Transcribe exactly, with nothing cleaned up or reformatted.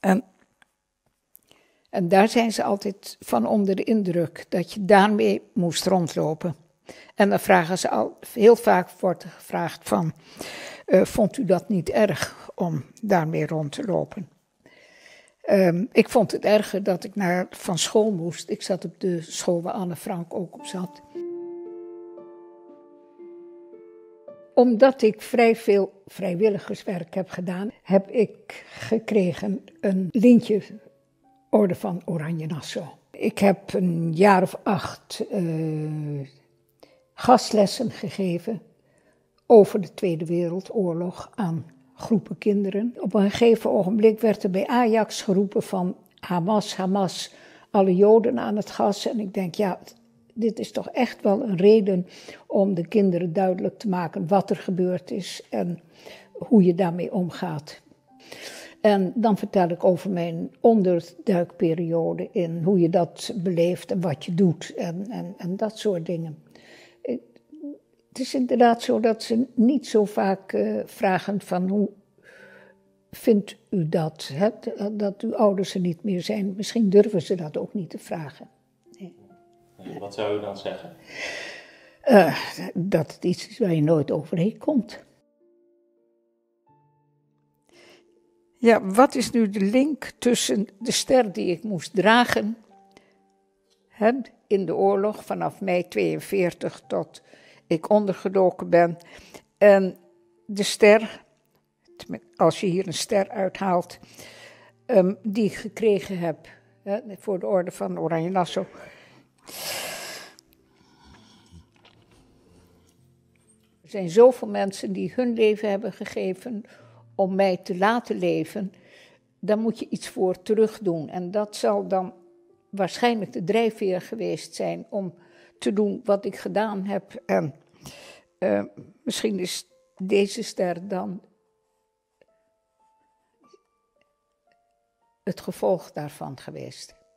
En, en daar zijn ze altijd van onder de indruk, dat je daarmee moest rondlopen. En dan vragen ze al, heel vaak wordt er gevraagd van, uh, vond u dat niet erg om daarmee rond te lopen? Um, ik vond het erger dat ik naar, van school moest. Ik zat op de school waar Anne Frank ook op zat. Omdat ik vrij veel vrijwilligerswerk heb gedaan, heb ik gekregen een lintje Orde van Oranje Nassau. Ik heb een jaar of acht uh, gastlessen gegeven over de Tweede Wereldoorlog aan groepen kinderen. Op een gegeven ogenblik werd er bij Ajax geroepen van Hamas, Hamas, alle Joden aan het gas. En ik denk, ja, dit is toch echt wel een reden om de kinderen duidelijk te maken wat er gebeurd is en hoe je daarmee omgaat. En dan vertel ik over mijn onderduikperiode in hoe je dat beleeft en wat je doet en, en, en dat soort dingen. Het is inderdaad zo dat ze niet zo vaak uh, vragen van hoe vindt u dat, hè? Dat uw ouders er niet meer zijn. Misschien durven ze dat ook niet te vragen. Nee. En wat zou u dan zeggen? Uh, dat het iets is waar je nooit overheen komt. Ja, wat is nu de link tussen de ster die ik moest dragen, hè, in de oorlog vanaf mei negentien tweeënveertig tot ik ondergedoken ben, en de ster, als je hier een ster uithaalt, um, die ik gekregen heb, hè, voor de Orde van Oranje Nassau. Er zijn zoveel mensen die hun leven hebben gegeven om mij te laten leven, daar moet je iets voor terug doen. En dat zal dan waarschijnlijk de drijfveer geweest zijn om te doen wat ik gedaan heb. En uh, misschien is deze ster dan het gevolg daarvan geweest.